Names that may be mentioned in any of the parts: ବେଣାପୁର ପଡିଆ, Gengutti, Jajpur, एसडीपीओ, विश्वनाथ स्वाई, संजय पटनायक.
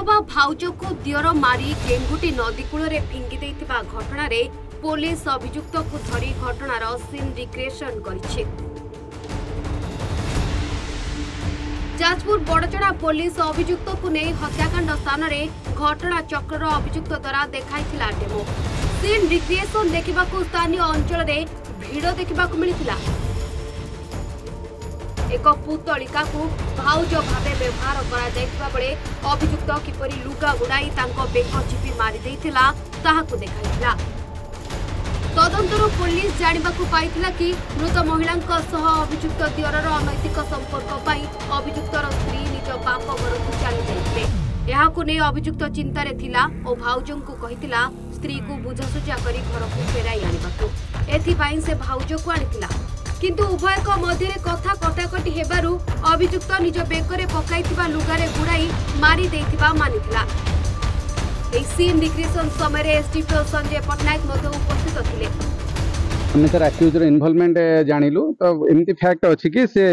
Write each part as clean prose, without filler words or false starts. विधवा भाउज को दियर मारी गेंगुटी नदीकूल फिंगी देथिबा घटना रे पुलिस अभियुक्त को धरी घटनार सीन रिक्रिएशन करिछि। जाजपुर बड़चड़ा पुलिस अभियुक्त को नहीं हत्याकांड स्थान रे घटना चक्र अभियुक्त द्वारा देखाइथिला डेमो सीन रिक्रिएशन देखा स्थानीय अंचल रे भीड़ देखा मिलता। एक पुतलिका को भाउज भाव व्यवहार कर अभियुक्त किपरि लुगा गुड़ाई बेक चिपी मारिदे देखा तदंतर पुलिस जानवा कि मृत महिला अभियुक्त दियर अनैतिक संपर्क पर अभियुक्तर स्त्री निज बाप घर को चली जाते अभियुक्त चिंतार और भाउज को कहता स्त्री को बुझासुझा कर घर को फेराई आने से भाउज को आनीला किंतु उभय मध्य कथा कटाकटी हेबारू अभियुक्त निज बेकरे पकाइथिबा लुगारे गुड़ाई मारी देथिबा मानिथिला। ए सीन रिक्रिएशन समय एसडीपीओ संजय पटनायक उपस्थित थिले। हमने सर एक्यूजर इन्वॉल्वमेंट जानिलु तो एमती फैक्ट अछि कि से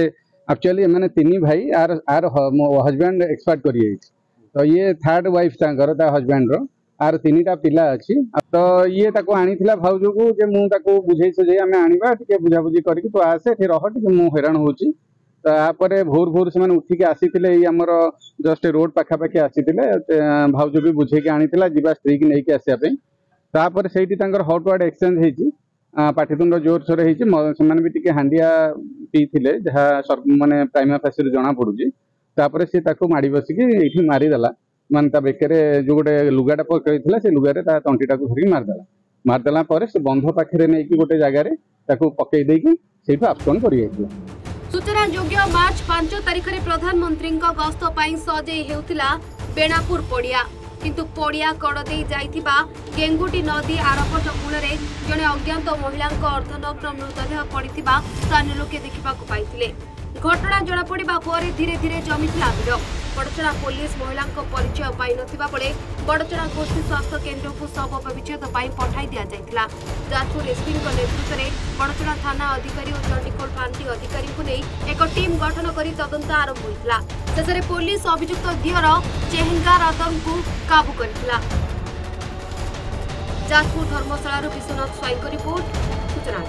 एक्चुअली माने तीन भाई आर आर हस्बैंड एक्सपर्ट करियै तो ये थर्ड वाइफ तांकर ता हस्बैंड रो आर तीन टा पिला अच्छी तो ये ताको आनीथिला भाउज को जे मु ताको बुझे सुझे आमे आनिबा टिके बुझाबुझी करके तो आसे ठी रह टिके मु हैरान होची त आपरे भोर भोर से माने उठिके आसीथिले ई हमर जस्ट रोड पाखा पाखी आसीथिले भाउज भी बुझे के आनीथिला जीवा स्त्री की नै के आसे पे तापर सेठी तांकर हॉट वर्ड एक्सचेंज हेची पाटीतुंड जोर सोर हेची से माने भी टिके हांडिया पीथिले जहा माने प्राइमा फेसिर जणा पडुची तापर से ताको माडी बसिके एठी मारी देला मान ता बेकरे जो गोटे लुगाटा पकड़ा से लुगारे तंटीटा को धरिक मारदेला बंध पाखे नहीं गोटे जगार पकईदे से आप्सन कर। सूचना योग्य मार्च 5 तारीख में प्रधानमंत्री गस्त सजे हेउथिला बेणापुर पड़िया किंतु पड़िया कड़दे जाइथिबा गेंगुटी नदी आरपट कूलरे जने अज्ञात महिला अर्धनग्न मृतदेह पड़िथिबा स्थानीय लोके देखिबाकु पाइथिले। घटना जनापड़ा पर धीरे धीरे जमीथिला भिड़। बड़चड़ा पुलिस महिला परिचय पाई ना बेले बड़चड़ा गोष्ठी स्वास्थ्य केन्द्र को शव व्यवच्छेद पठाई दि जाता। जाजपुर एसपी नेतृत्व में बड़चड़ा थाना अधिकारी और चंडीखोल फांटी अधिकारी को नहीं एक टीम गठन कर तदंत आरंभ होता। शेष पुलिस अभियुक्त दियर चेहेंगा रातम को काबू करथिला। जाजपुर धर्मशाला विश्वनाथ स्वाई रिपोर्ट सूचना।